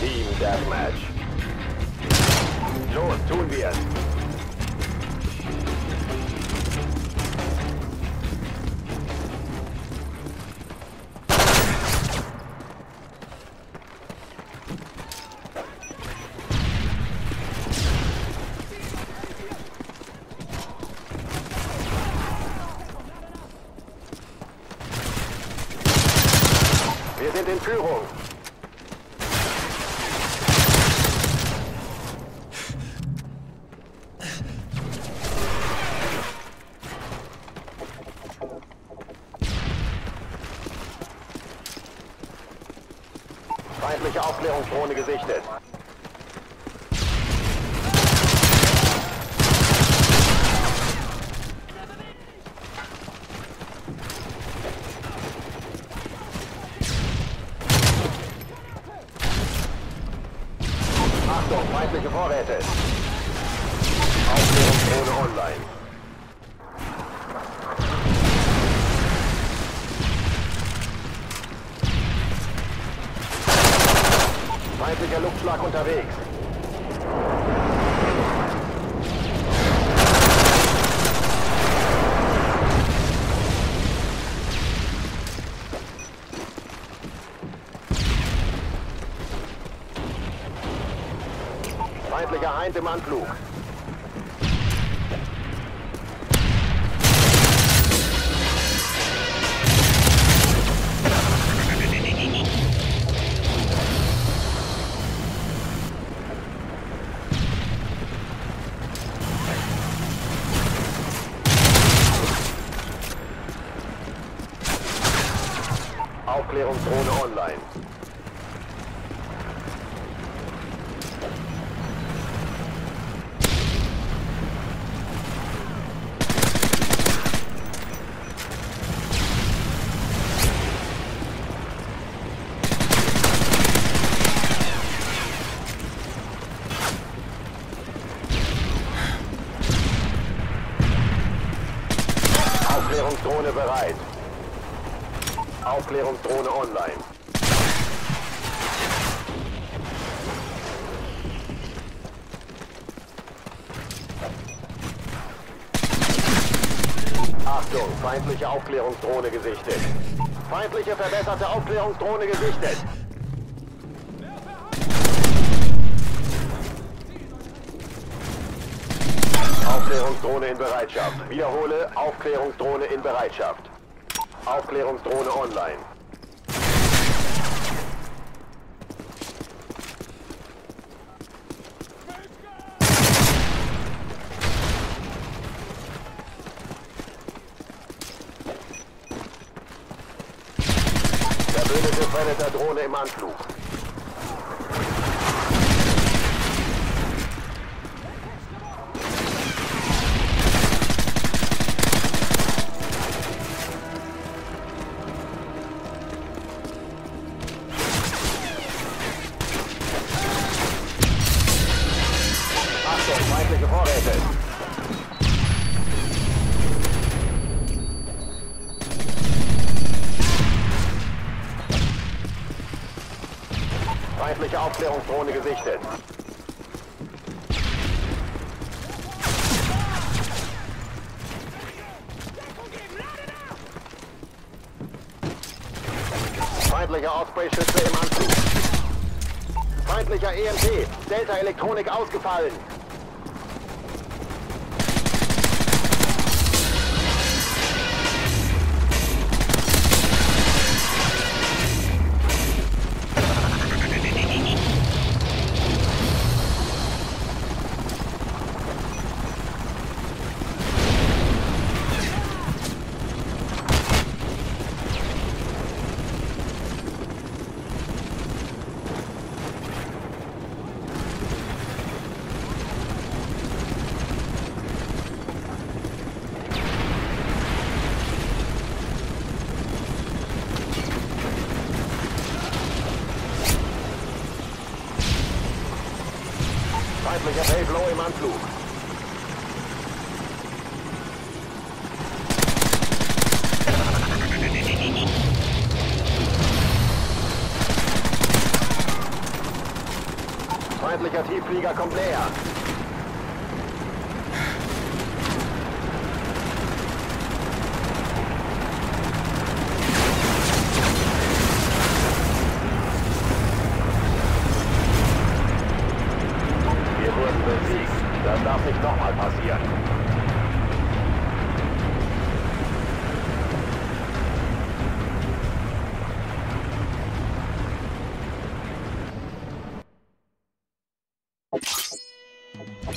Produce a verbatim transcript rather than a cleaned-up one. Team Deathmatch. So, tun wir es. Wir sind in Führung. Feindliche Aufklärungsdrohne gesichtet. Achtung, feindliche Vorräte. Aufklärungsdrohne online. Feindlicher Luftschlag unterwegs. Feindlicher Eind im Anflug. Aufklärungsdrohne online. Aufklärungsdrohne bereit. Aufklärungsdrohne online. Achtung, feindliche Aufklärungsdrohne gesichtet. Feindliche verbesserte Aufklärungsdrohne gesichtet. Aufklärungsdrohne in Bereitschaft. Wiederhole, Aufklärungsdrohne in Bereitschaft. Aufklärungsdrohne online. Verbündete Predator-Drohne im Anflug. Feindliche Vorräte. Feindliche Aufklärungsdrohne gesichtet. Feindliche Osprey-Schütze im Anzug. Feindlicher E M P, Delta Elektronik ausgefallen. Feindlicher Hellblau im Anflug. feindlicher Tiefflieger kommt näher. Wir wurden besiegt. Das darf nicht nochmal passieren.